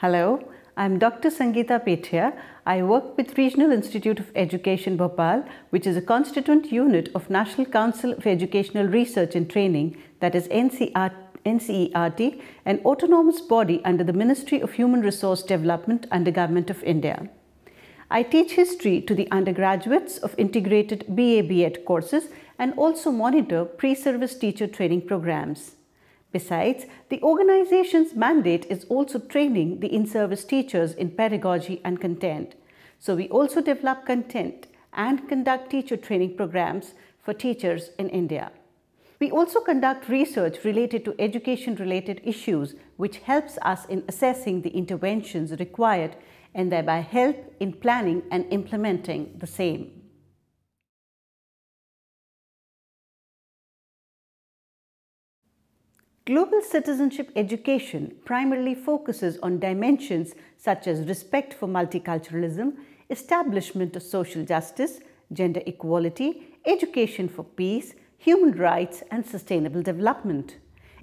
Hello, I'm Dr. Sangeeta Pethia. I work with Regional Institute of Education Bhopal, which is a constituent unit of National Council for Educational Research and Training, that is NCERT, an autonomous body under the Ministry of Human Resource Development under Government of India. I teach history to the undergraduates of integrated BA/BEd courses and also monitor pre-service teacher training programs. Besides, the organization's mandate is also training the in-service teachers in pedagogy and content. So we also develop content and conduct teacher training programs for teachers in India. We also conduct research related to education-related issues, which helps us in assessing the interventions required and thereby help in planning and implementing the same. Global citizenship education primarily focuses on dimensions such as respect for multiculturalism, establishment of social justice, gender equality, education for peace, human rights and sustainable development.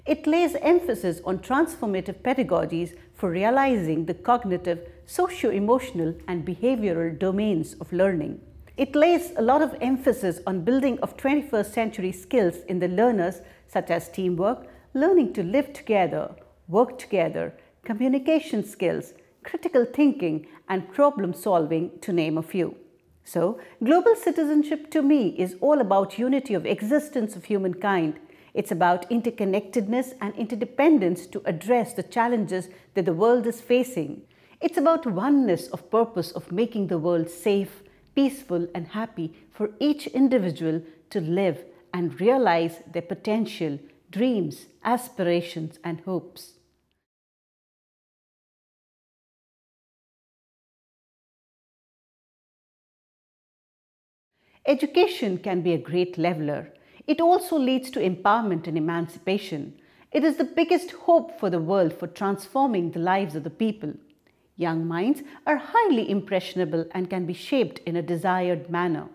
It lays emphasis on transformative pedagogies for realizing the cognitive, socio-emotional and behavioral domains of learning. It lays a lot of emphasis on building of 21st century skills in the learners such as teamwork, learning to live together, work together, communication skills, critical thinking and problem solving, to name a few. So, global citizenship to me is all about unity of existence of humankind. It's about interconnectedness and interdependence to address the challenges that the world is facing. It's about oneness of purpose of making the world safe, peaceful and happy for each individual to live and realize their potential, dreams, aspirations and hopes. Education can be a great leveler. It also leads to empowerment and emancipation. It is the biggest hope for the world for transforming the lives of the people. Young minds are highly impressionable and can be shaped in a desired manner.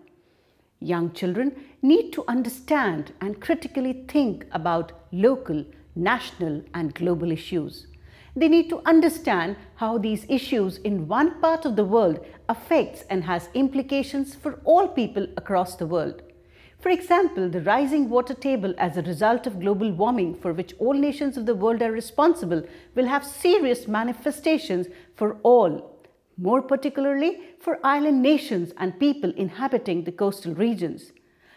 Young children need to understand and critically think about local, national and global issues. They need to understand how these issues in one part of the world affects and has implications for all people across the world. For example, the rising water table as a result of global warming, for which all nations of the world are responsible, will have serious manifestations for all. More particularly for island nations and people inhabiting the coastal regions.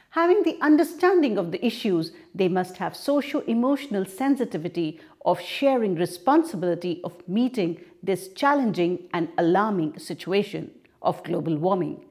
Having the understanding of the issues, they must have socio-emotional sensitivity of sharing responsibility of meeting this challenging and alarming situation of global warming.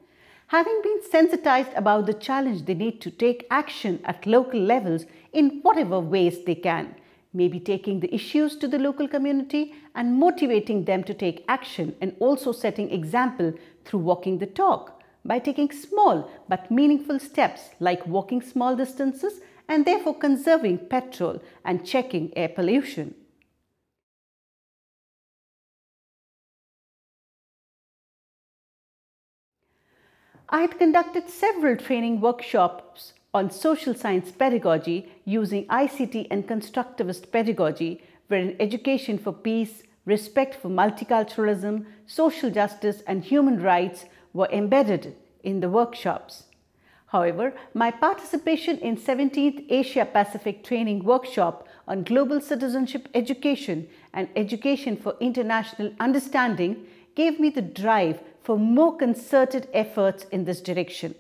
Having been sensitized about the challenge, they need to take action at local levels in whatever ways they can. Maybe taking the issues to the local community and motivating them to take action, and also setting example through walking the talk by taking small but meaningful steps like walking small distances and therefore conserving petrol and checking air pollution. I had conducted several training workshops on social science pedagogy using ICT and constructivist pedagogy, wherein education for peace, respect for multiculturalism, social justice and human rights were embedded in the workshops. However, my participation in 17th Asia Pacific Training Workshop on Global Citizenship Education and Education for International Understanding gave me the drive for more concerted efforts in this direction.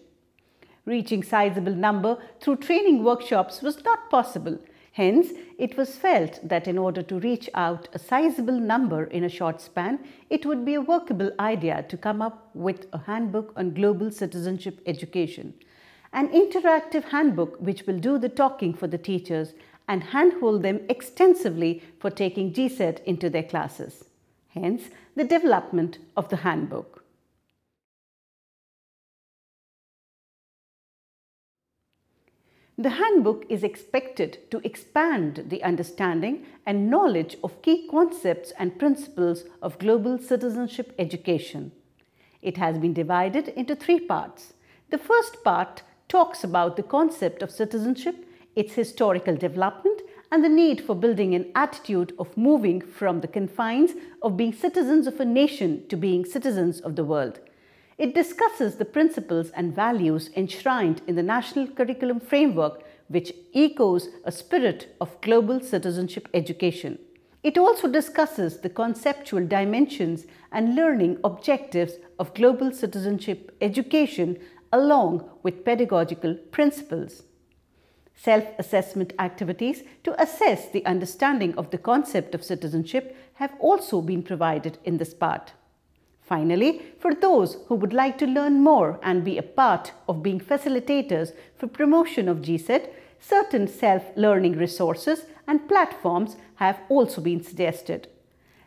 Reaching sizable number through training workshops was not possible. Hence, it was felt that in order to reach out a sizable number in a short span, it would be a workable idea to come up with a handbook on global citizenship education. An interactive handbook which will do the talking for the teachers and handhold them extensively for taking GSET into their classes. Hence, the development of the handbook. The handbook is expected to expand the understanding and knowledge of key concepts and principles of global citizenship education. It has been divided into three parts. The first part talks about the concept of citizenship, its historical development and the need for building an attitude of moving from the confines of being citizens of a nation to being citizens of the world. It discusses the principles and values enshrined in the National Curriculum Framework, which echoes a spirit of global citizenship education. It also discusses the conceptual dimensions and learning objectives of global citizenship education along with pedagogical principles. Self-assessment activities to assess the understanding of the concept of citizenship have also been provided in this part. Finally, for those who would like to learn more and be a part of being facilitators for promotion of GSET, certain self-learning resources and platforms have also been suggested.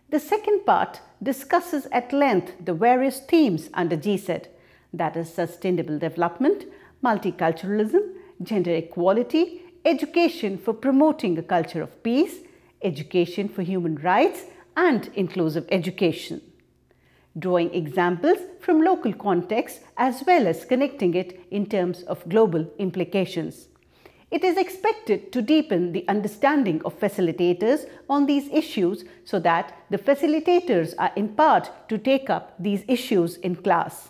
The second part discusses at length the various themes under GSET, that is sustainable development, multiculturalism, gender equality, education for promoting a culture of peace, education for human rights, and inclusive education. Drawing examples from local contexts as well as connecting it in terms of global implications. It is expected to deepen the understanding of facilitators on these issues so that the facilitators are empowered to take up these issues in class.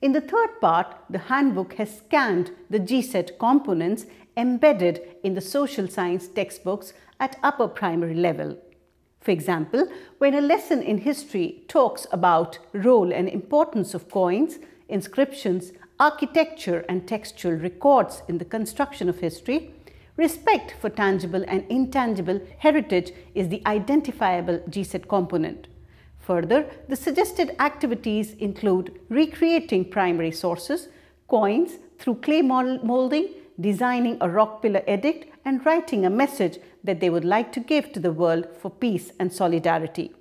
In the third part, the handbook has scanned the GSET components embedded in the social science textbooks at upper primary level. For example, when a lesson in history talks about role and importance of coins, inscriptions, architecture and textual records in the construction of history, respect for tangible and intangible heritage is the identifiable GSET component. Further, the suggested activities include recreating primary sources, coins through clay molding, designing a rock pillar edict, and writing a message that they would like to give to the world for peace and solidarity.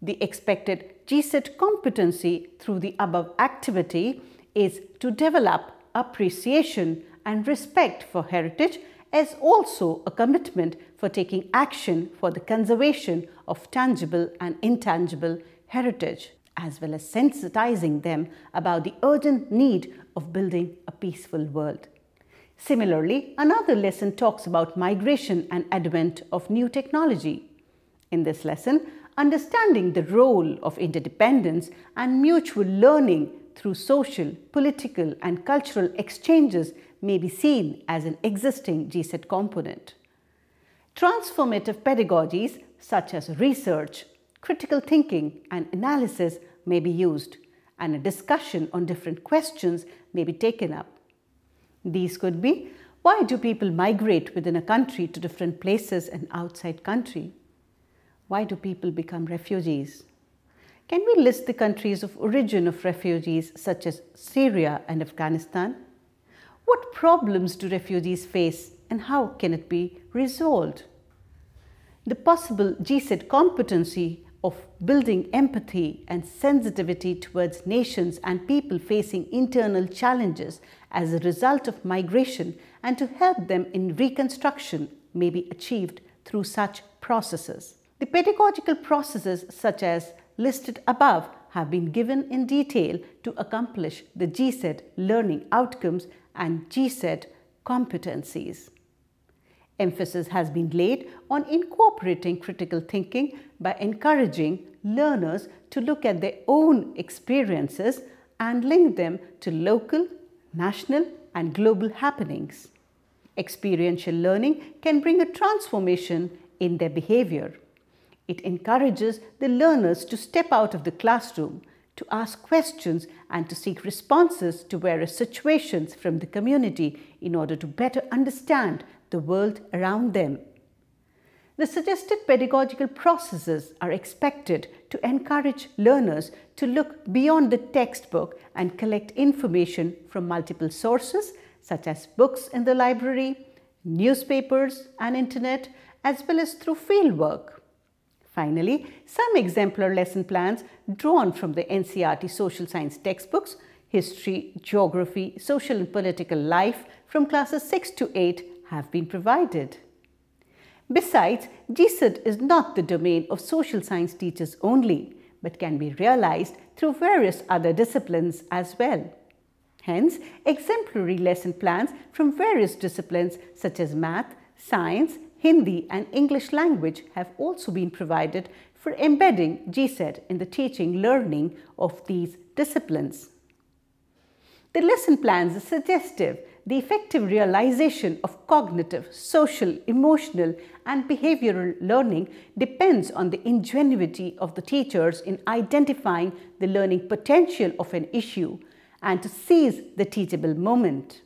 The expected GSET competency through the above activity is to develop appreciation and respect for heritage, as also a commitment for taking action for the conservation of tangible and intangible heritage, as well as sensitizing them about the urgent need of building a peaceful world. Similarly, another lesson talks about migration and advent of new technology. In this lesson, understanding the role of interdependence and mutual learning through social, political, and cultural exchanges may be seen as an existing GSET component. Transformative pedagogies such as research, critical thinking, and analysis may be used, and a discussion on different questions may be taken up. These could be: why do people migrate within a country to different places and outside country? Why do people become refugees? Can we list the countries of origin of refugees such as Syria and Afghanistan? What problems do refugees face and how can it be resolved? The possible GSET competency of building empathy and sensitivity towards nations and people facing internal challenges as a result of migration and to help them in reconstruction may be achieved through such processes. The pedagogical processes such as listed above have been given in detail to accomplish the GSET learning outcomes and GSET competencies. Emphasis has been laid on incorporating critical thinking by encouraging learners to look at their own experiences and link them to local, national, and global happenings. Experiential learning can bring a transformation in their behavior. It encourages the learners to step out of the classroom, to ask questions and to seek responses to various situations from the community in order to better understand the world around them. The suggested pedagogical processes are expected to encourage learners to look beyond the textbook and collect information from multiple sources such as books in the library, newspapers and internet, as well as through fieldwork. Finally, some exemplar lesson plans drawn from the NCERT social science textbooks, history, geography, social and political life from classes 6 to 8 have been provided. Besides, GSET is not the domain of social science teachers only, but can be realized through various other disciplines as well. Hence, exemplary lesson plans from various disciplines such as math, science, Hindi and English language have also been provided for embedding GSET in the teaching learning of these disciplines. The lesson plans are suggestive. The effective realization of cognitive, social, emotional and behavioral learning depends on the ingenuity of the teachers in identifying the learning potential of an issue and to seize the teachable moment.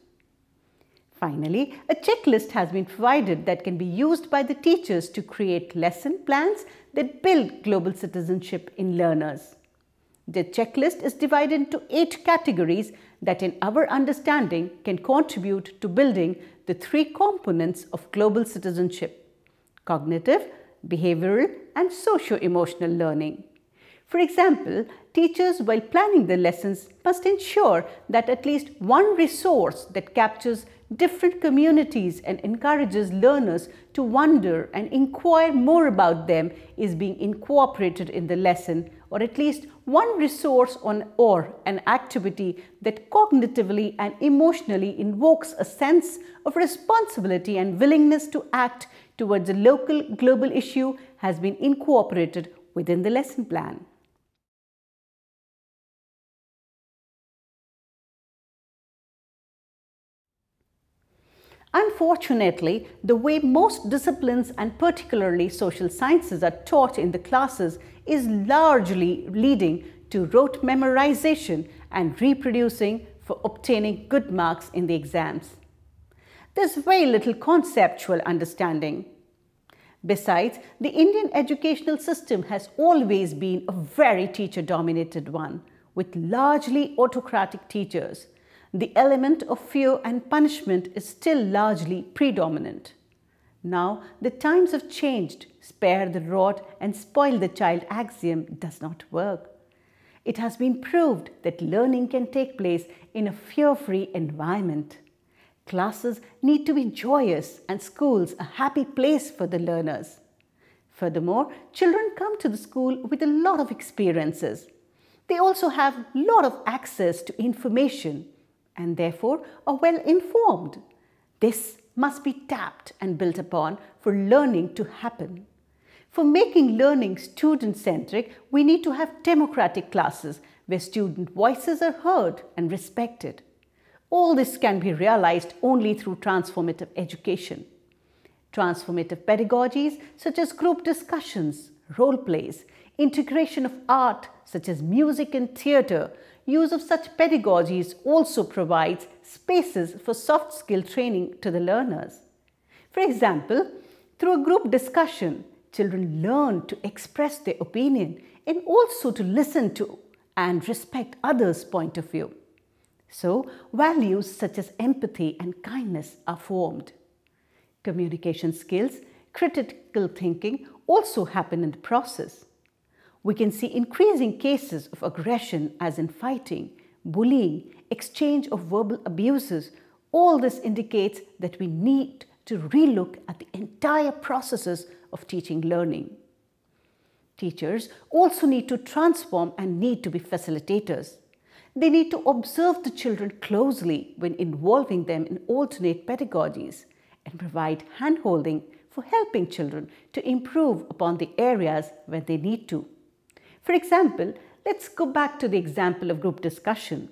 Finally, a checklist has been provided that can be used by the teachers to create lesson plans that build global citizenship in learners. The checklist is divided into 8 categories that, in our understanding, can contribute to building the 3 components of global citizenship: cognitive, behavioral, and socio-emotional learning. For example, teachers, while planning their lessons, must ensure that at least one resource that captures different communities and encourages learners to wonder and inquire more about them is being incorporated in the lesson, or at least one resource or an activity that cognitively and emotionally invokes a sense of responsibility and willingness to act towards a local global issue has been incorporated within the lesson plan. Unfortunately, the way most disciplines and particularly social sciences are taught in the classes is largely leading to rote memorization and reproducing for obtaining good marks in the exams. There's very little conceptual understanding. Besides, the Indian educational system has always been a very teacher-dominated one, with largely autocratic teachers. The element of fear and punishment is still largely predominant. Now, the times have changed. Spare the rod and spoil the child axiom does not work. It has been proved that learning can take place in a fear-free environment. Classes need to be joyous and schools a happy place for the learners. Furthermore, children come to the school with a lot of experiences. They also have a lot of access to information and therefore are well informed. This must be tapped and built upon for learning to happen. For making learning student-centric, we need to have democratic classes where student voices are heard and respected. All this can be realized only through transformative education. Transformative pedagogies such as group discussions, role plays, integration of art such as music and theatre, use of such pedagogies also provides spaces for soft skill training to the learners. For example, through a group discussion, children learn to express their opinion and also to listen to and respect others' point of view. So, values such as empathy and kindness are formed. Communication skills, critical thinking also happen in the process. We can see increasing cases of aggression as in fighting, bullying, exchange of verbal abuses. All this indicates that we need to relook at the entire processes of teaching learning. Teachers also need to transform and need to be facilitators. They need to observe the children closely when involving them in alternate pedagogies and provide handholding for helping children to improve upon the areas where they need to. For example, let's go back to the example of group discussion.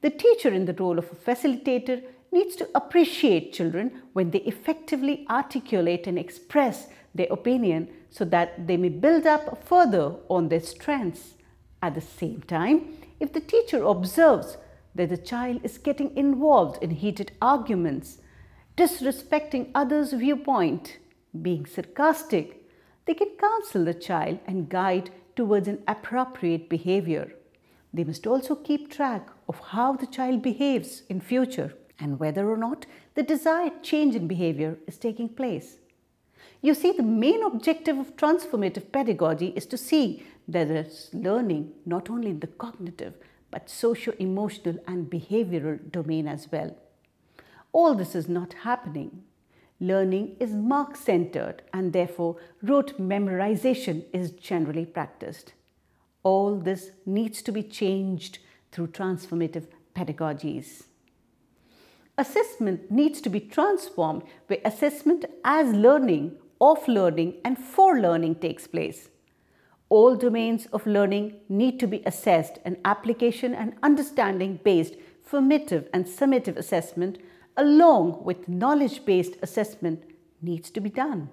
The teacher in the role of a facilitator needs to appreciate children when they effectively articulate and express their opinion so that they may build up further on their strengths. At the same time, if the teacher observes that the child is getting involved in heated arguments, disrespecting others' viewpoint, being sarcastic, they can counsel the child and guide towards an appropriate behavior. They must also keep track of how the child behaves in future and whether or not the desired change in behavior is taking place. You see, the main objective of transformative pedagogy is to see that there's learning not only in the cognitive but socio-emotional and behavioral domain as well. All this is not happening. Learning is mark-centered and therefore rote memorization is generally practiced. All this needs to be changed through transformative pedagogies. assessment needs to be transformed where assessment as learning, of learning and for learning takes place. All domains of learning need to be assessed, and application and understanding-based formative and summative assessment along with knowledge-based assessment needs to be done.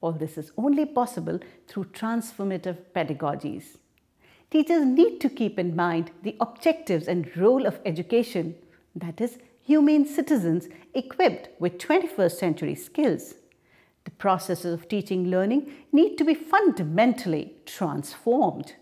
All this is only possible through transformative pedagogies. Teachers need to keep in mind the objectives and role of education, that is, humane citizens equipped with 21st century skills. The processes of teaching learning need to be fundamentally transformed.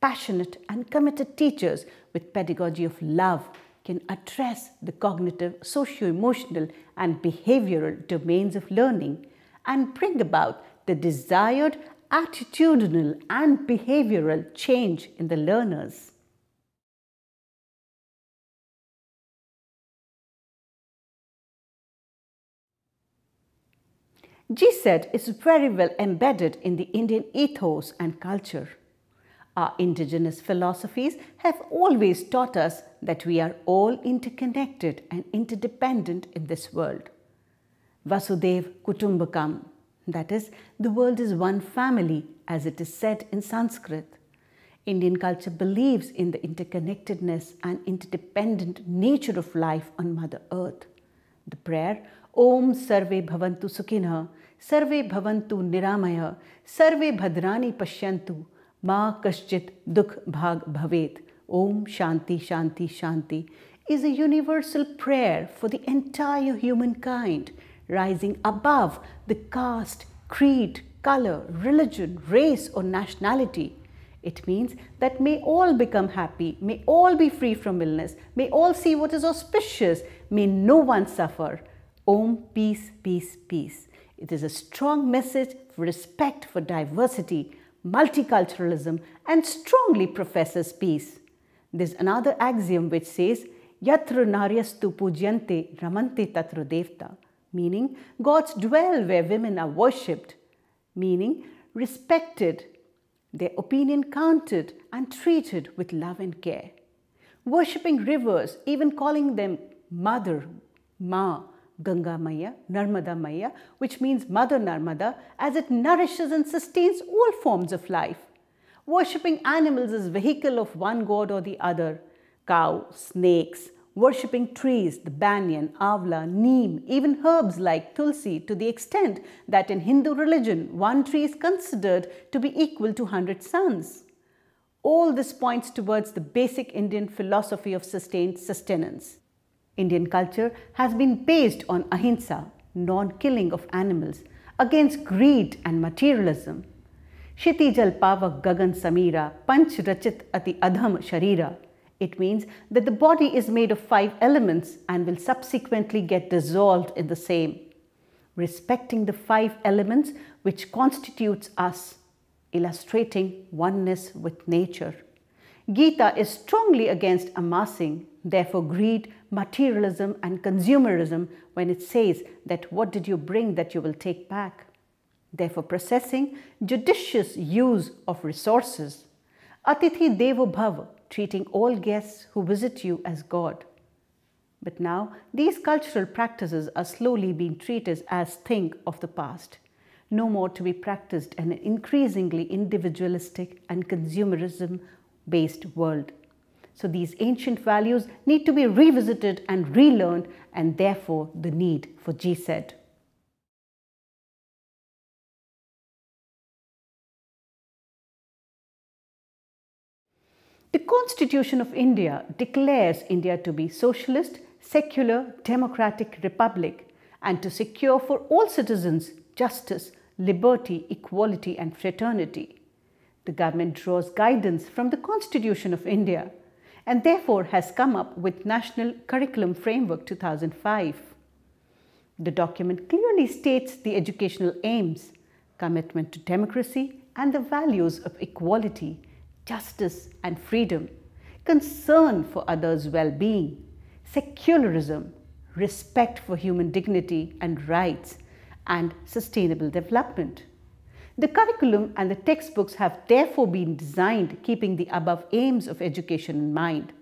Passionate and committed teachers with pedagogy of love can address the cognitive, socio-emotional and behavioral domains of learning and bring about the desired attitudinal and behavioral change in the learners. GSET is very well embedded in the Indian ethos and culture. Our indigenous philosophies have always taught us that we are all interconnected and interdependent in this world. Vasudev Kutumbakam, that is, the world is one family, as it is said in Sanskrit. Indian culture believes in the interconnectedness and interdependent nature of life on Mother Earth. The prayer, Om Sarve Bhavantu Sukhinah, Sarve Bhavantu Niramaya, Sarve Bhadrani Pashyantu, Ma Kaschit Dukh Bhag Bhavet, Om Shanti Shanti Shanti, is a universal prayer for the entire humankind, rising above the caste, creed, color, religion, race or nationality. It means that may all become happy, may all be free from illness, may all see what is auspicious, may no one suffer. Om Peace, Peace, Peace. It is a strong message for respect for diversity, multiculturalism and strongly professes peace. There's another axiom which says, Yatra Naryasthu Pujyante Ramante Tatra Devta, meaning gods dwell where women are worshipped, meaning respected, their opinion counted and treated with love and care. Worshipping rivers, even calling them Mother, Ma Ganga Maiya, Narmada Maiya, which means Mother Narmada, as it nourishes and sustains all forms of life. Worshipping animals as vehicle of one god or the other, cow, snakes. Worshipping trees, the banyan, avla, neem, even herbs like tulsi, to the extent that in Hindu religion, one tree is considered to be equal to 100 suns. All this points towards the basic Indian philosophy of sustained sustenance. Indian culture has been based on ahimsa, non-killing of animals, against greed and materialism. Shiti Jal Pava Gagan Samira Panch Rachit Ati Adham Sharira. It means that the body is made of 5 elements and will subsequently get dissolved in the same. Respecting the 5 elements which constitutes us, illustrating oneness with nature. Gita is strongly against amassing, therefore greed, materialism and consumerism when it says that what did you bring that you will take back. Therefore processing, judicious use of resources. Atithi Devo Bhava, treating all guests who visit you as God. But now, these cultural practices are slowly being treated as things of the past, no more to be practiced in an increasingly individualistic and consumerism-based world. So these ancient values need to be revisited and relearned, and therefore the need for GSET. The Constitution of India declares India to be socialist, secular, democratic republic, and to secure for all citizens justice, liberty, equality and fraternity. The government draws guidance from the Constitution of India and therefore has come up with National Curriculum Framework 2005. The document clearly states the educational aims, commitment to democracy and the values of equality, justice and freedom, concern for others' well-being, secularism, respect for human dignity and rights, and sustainable development. The curriculum and the textbooks have therefore been designed keeping the above aims of education in mind.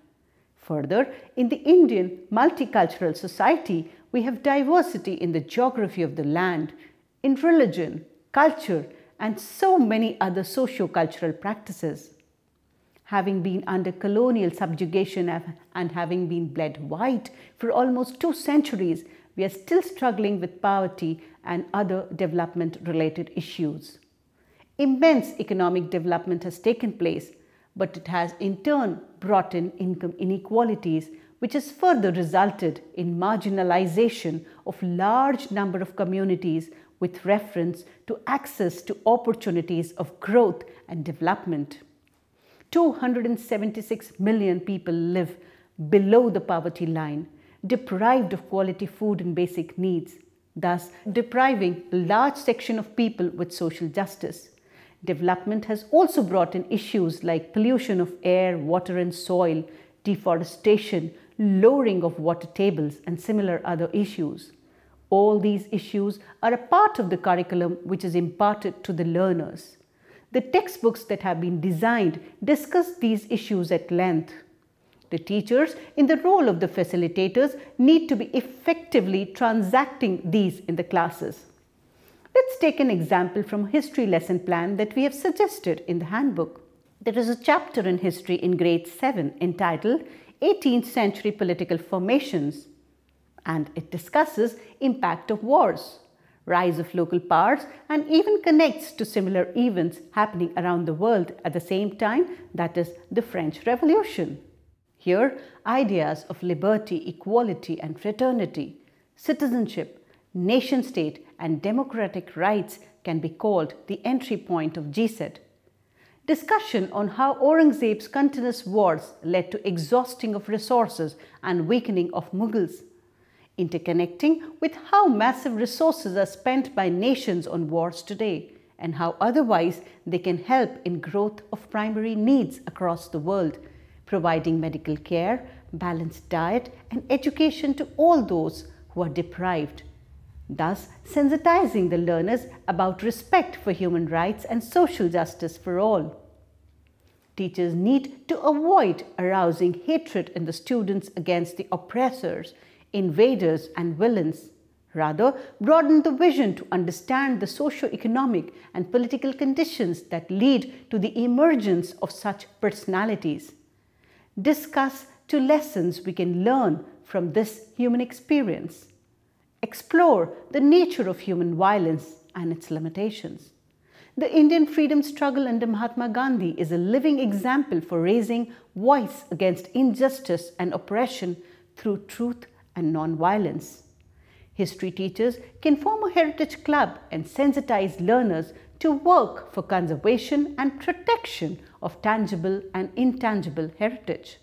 Further, in the Indian multicultural society, we have diversity in the geography of the land, in religion, culture, and so many other socio-cultural practices. Having been under colonial subjugation and having been bled white for almost 2 centuries, we are still struggling with poverty and other development-related issues. Immense economic development has taken place, but it has in turn brought in income inequalities, which has further resulted in marginalization of large number of communities with reference to access to opportunities of growth and development. 276 million people live below the poverty line, deprived of quality food and basic needs, thus depriving a large section of people with social justice. Development has also brought in issues like pollution of air, water and soil, deforestation, lowering of water tables and similar other issues. All these issues are a part of the curriculum which is imparted to the learners. The textbooks that have been designed discuss these issues at length. The teachers, in the role of the facilitators, need to be effectively transacting these in the classes. Let's take an example from history lesson plan that we have suggested in the handbook. There is a chapter in history in grade 7 entitled 18th Century Political Formations, and it discusses impact of wars, rise of local powers, and even connects to similar events happening around the world at the same time, that is the French Revolution. Here, ideas of liberty, equality and fraternity, citizenship, nation-state and democratic rights can be called the entry point of GSET. Discussion on how Aurangzeb's continuous wars led to exhausting of resources and weakening of Mughals. Interconnecting with how massive resources are spent by nations on wars today and how otherwise they can help in growth of primary needs across the world, providing medical care, balanced diet and education to all those who are deprived, thus sensitizing the learners about respect for human rights and social justice for all. Teachers need to avoid arousing hatred in the students against the oppressors, invaders and villains. Rather, broaden the vision to understand the socio-economic and political conditions that lead to the emergence of such personalities. Discuss two lessons we can learn from this human experience. Explore the nature of human violence and its limitations. The Indian freedom struggle under Mahatma Gandhi is a living example for raising voice against injustice and oppression through truth and non-violence. History teachers can form a heritage club and sensitize learners to work for conservation and protection of tangible and intangible heritage.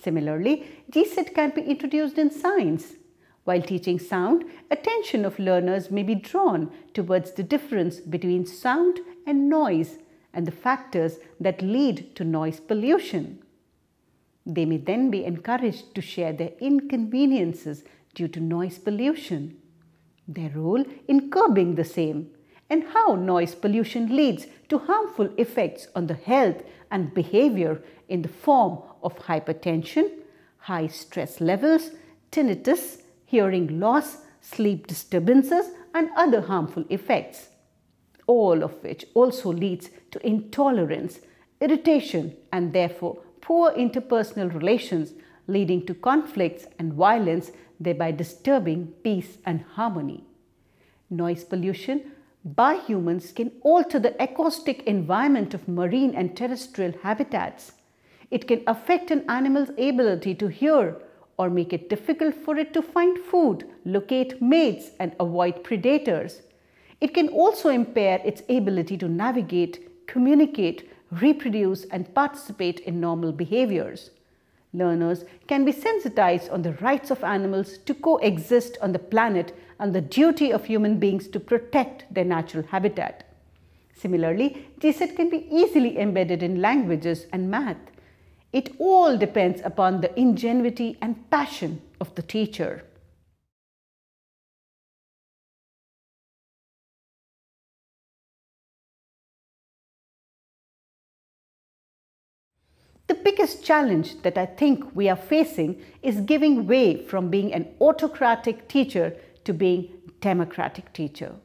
Similarly, GSET can be introduced in science. While teaching sound, attention of learners may be drawn towards the difference between sound and noise and the factors that lead to noise pollution. They may then be encouraged to share their inconveniences due to noise pollution, their role in curbing the same, and how noise pollution leads to harmful effects on the health and behavior in the form of hypertension, high stress levels, tinnitus, hearing loss, sleep disturbances, and other harmful effects, all of which also leads to intolerance, irritation, and therefore poor interpersonal relations, leading to conflicts and violence, thereby disturbing peace and harmony. Noise pollution by humans can alter the acoustic environment of marine and terrestrial habitats. It can affect an animal's ability to hear or make it difficult for it to find food, locate mates and avoid predators. It can also impair its ability to navigate, communicate, reproduce and participate in normal behaviors. Learners can be sensitized on the rights of animals to coexist on the planet and the duty of human beings to protect their natural habitat. Similarly, GSET can be easily embedded in languages and math. It all depends upon the ingenuity and passion of the teacher. The biggest challenge that I think we are facing is giving way from being an autocratic teacher to being a democratic teacher.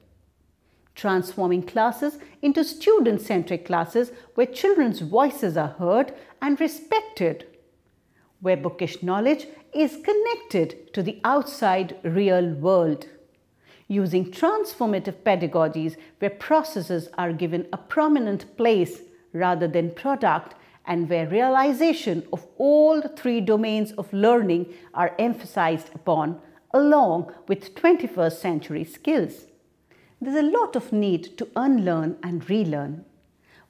Transforming classes into student-centric classes where children's voices are heard and respected, where bookish knowledge is connected to the outside real world, using transformative pedagogies where processes are given a prominent place rather than product, and where realization of all three domains of learning are emphasized upon, along with 21st century skills. There's a lot of need to unlearn and relearn.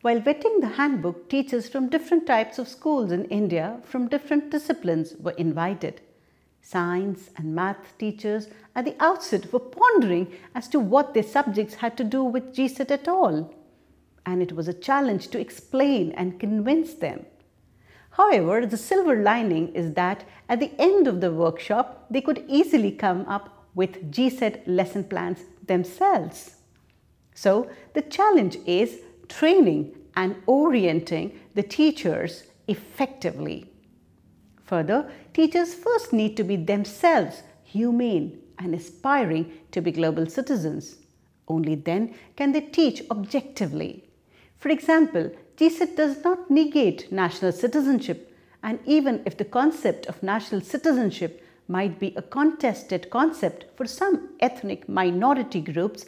While vetting the handbook, teachers from different types of schools in India from different disciplines were invited. Science and math teachers at the outset were pondering as to what their subjects had to do with GSET at all, and it was a challenge to explain and convince them. However, the silver lining is that at the end of the workshop, they could easily come up with GSET lesson plans themselves. So the challenge is training and orienting the teachers effectively. Further, teachers first need to be themselves humane and aspiring to be global citizens. Only then can they teach objectively. For example, GSET does not negate national citizenship, and even if the concept of national citizenship might be a contested concept for some ethnic minority groups,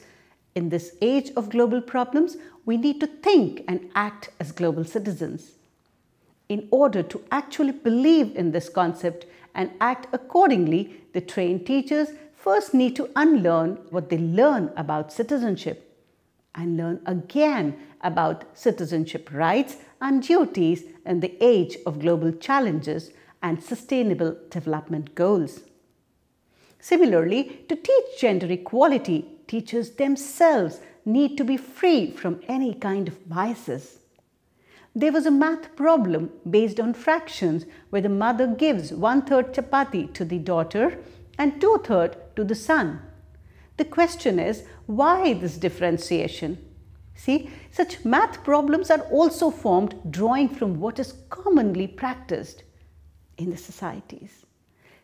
in this age of global problems, we need to think and act as global citizens. In order to actually believe in this concept and act accordingly, the trained teachers first need to unlearn what they learn about citizenship and learn again about citizenship rights and duties in the age of global challenges and sustainable development goals. Similarly, to teach gender equality, teachers themselves need to be free from any kind of biases. There was a math problem based on fractions where the mother gives 1/3 chapati to the daughter and 2/3 to the son. The question is, why this differentiation? See, such math problems are also formed drawing from what is commonly practiced in the societies.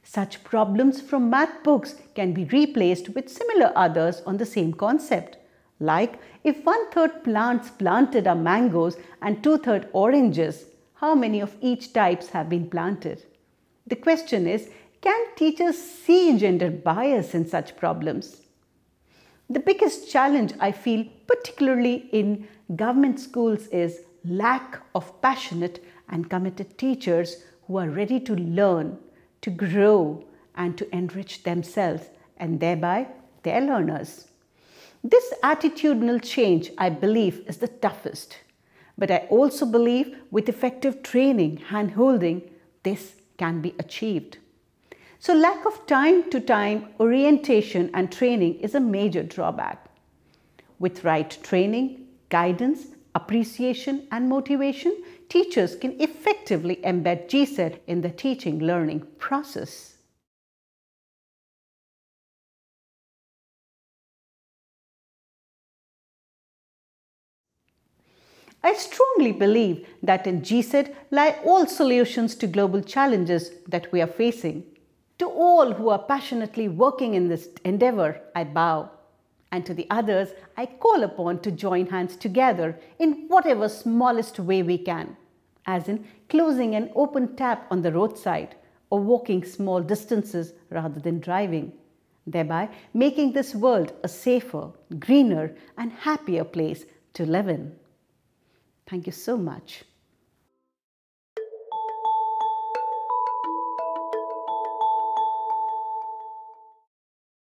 Such problems from math books can be replaced with similar others on the same concept. Like, if 1/3 plants planted are mangoes and 2/3 oranges, how many of each types have been planted? The question is, can teachers see gender bias in such problems? The biggest challenge I feel, particularly in government schools, is lack of passionate and committed teachers who are ready to learn, to grow and to enrich themselves and thereby their learners. This attitudinal change, I believe, is the toughest. But I also believe with effective training, hand-holding, this can be achieved. So lack of time-to-time orientation and training is a major drawback. With right training, guidance, appreciation and motivation, teachers can effectively embed GSET in the teaching-learning process. I strongly believe that in GSET lie all solutions to global challenges that we are facing. To all who are passionately working in this endeavor, I bow. And to the others, I call upon to join hands together in whatever smallest way we can, as in closing an open tap on the roadside or walking small distances rather than driving, thereby making this world a safer, greener and happier place to live in. Thank you so much.